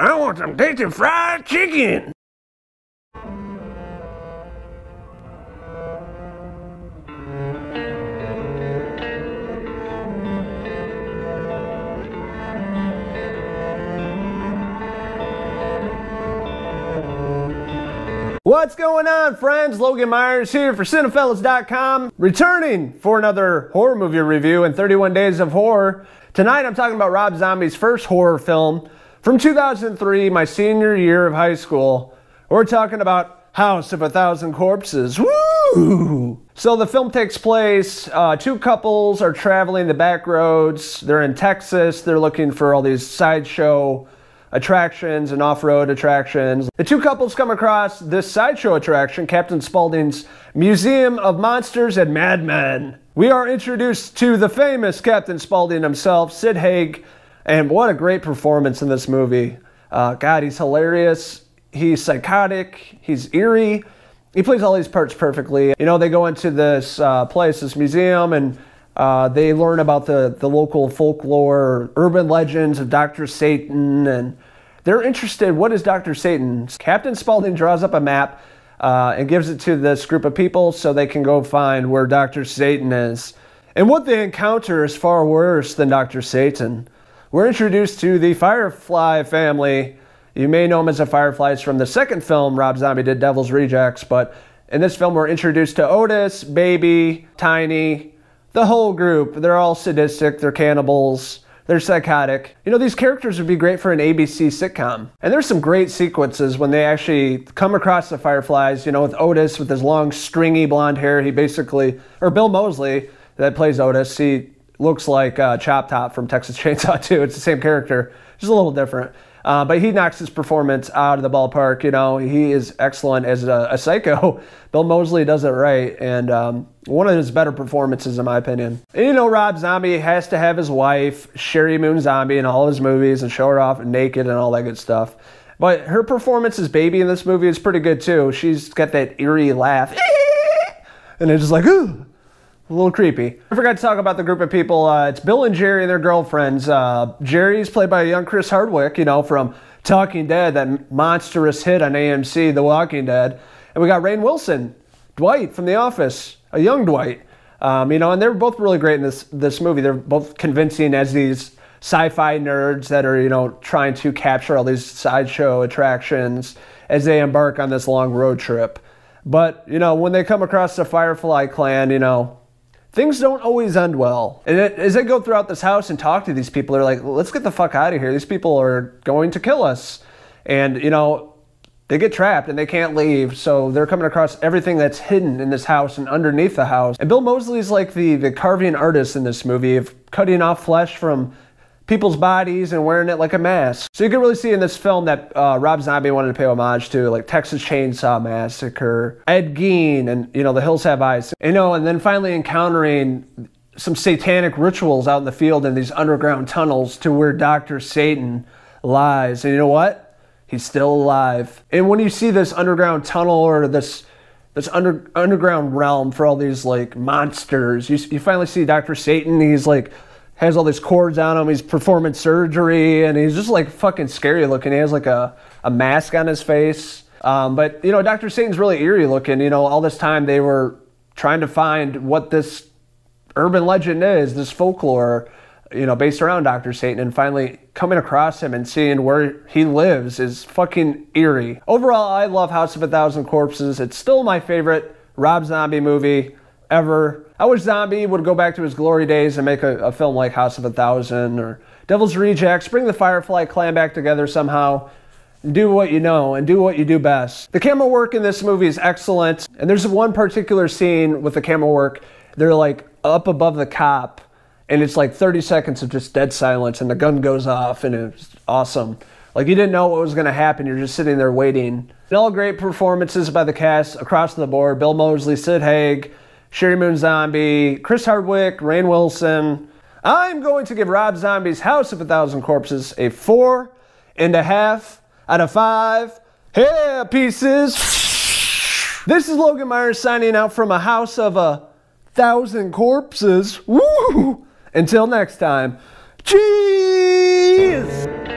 I want some tasty fried chicken! What's going on, friends? Logan Myers here for Cinephellas.com, returning for another horror movie review in 31 Days of Horror. Tonight I'm talking about Rob Zombie's first horror film from 2003, my senior year of high school. We're talking about House of a Thousand Corpses. Woo! So the film takes place, two couples are traveling the back roads. They're in Texas. They're looking for all these sideshow attractions and off-road attractions. The two couples come across this sideshow attraction, Captain Spaulding's Museum of Monsters and Madmen. We are introduced to the famous Captain Spaulding himself, Sid Haig, and what a great performance in this movie. God, he's hilarious, he's psychotic, he's eerie. He plays all these parts perfectly. You know, they go into this place, this museum, and they learn about the local folklore, urban legends of Dr. Satan, and they're interested, what is Dr. Satan? Captain Spaulding draws up a map and gives it to this group of people so they can go find where Dr. Satan is. And what they encounter is far worse than Dr. Satan. We're introduced to the Firefly family. You may know them as the Fireflies from the second film Rob Zombie did, Devil's Rejects, but in this film we're introduced to Otis, Baby, Tiny, the whole group. They're all sadistic, they're cannibals, they're psychotic. You know, these characters would be great for an ABC sitcom. And there's some great sequences when they actually come across the Fireflies, you know, with Otis with his long stringy blonde hair. He basically, or Bill Moseley that plays Otis, he looks like Chop Top from Texas Chainsaw 2. It's the same character, just a little different. But he knocks his performance out of the ballpark. You know, he is excellent as a psycho. Bill Moseley does it right, and one of his better performances in my opinion. And you know, Rob Zombie has to have his wife, Sherry Moon Zombie, in all his movies and show her off naked and all that good stuff. But her performance as Baby in this movie is pretty good too. She's got that eerie laugh. And it's just like, ooh, a little creepy. I forgot to talk about the group of people. It's Bill and Jerry and their girlfriends. Jerry's played by young Chris Hardwick, you know, from Talking Dead, that monstrous hit on AMC, The Walking Dead. And we got Rainn Wilson, Dwight from The Office, a young Dwight. You know, and they're both really great in this movie. They're both convincing as these sci-fi nerds that are, you know, trying to capture all these sideshow attractions as they embark on this long road trip. But, you know, when they come across the Firefly clan, you know, things don't always end well. And as they go throughout this house and talk to these people, they're like, let's get the fuck out of here. These people are going to kill us. And, you know, they get trapped and they can't leave. So they're coming across everything that's hidden in this house and underneath the house. And Bill Moseley's like the carving artist in this movie of cutting off flesh from people's bodies and wearing it like a mask. So you can really see in this film that Rob Zombie wanted to pay homage to, like Texas Chainsaw Massacre, Ed Gein, and you know, The Hills Have Eyes. You know, and then finally encountering some satanic rituals out in the field in these underground tunnels to where Dr. Satan lies. And you know what? He's still alive. And when you see this underground tunnel or this underground realm for all these like monsters, you finally see Dr. Satan. He's like, has all these cords on him, he's performing surgery, and he's just like fucking scary looking. He has like a mask on his face. But you know, Dr. Satan's really eerie looking. You know, all this time they were trying to find what this urban legend is, this folklore, you know, based around Dr. Satan, and finally coming across him and seeing where he lives is fucking eerie. Overall, I love House of a Thousand Corpses. It's still my favorite Rob Zombie movie ever. I wish Zombie would go back to his glory days and make a film like House of a Thousand or Devil's Rejects, bring the Firefly clan back together somehow, do what you know and do what you do best. The camera work in this movie is excellent, and there's one particular scene with the camera work, they're like up above the cop, and it's like 30 seconds of just dead silence and the gun goes off, and it's awesome. Like, you didn't know what was going to happen, you're just sitting there waiting. And all great performances by the cast across the board, Bill Moseley, Sid Haig, Sherry Moon Zombie, Chris Hardwick, Rainn Wilson. I'm going to give Rob Zombie's House of a Thousand Corpses a 4.5 out of 5 hair pieces. This is Logan Myers signing out from a House of a Thousand Corpses. Woo! Until next time, cheers!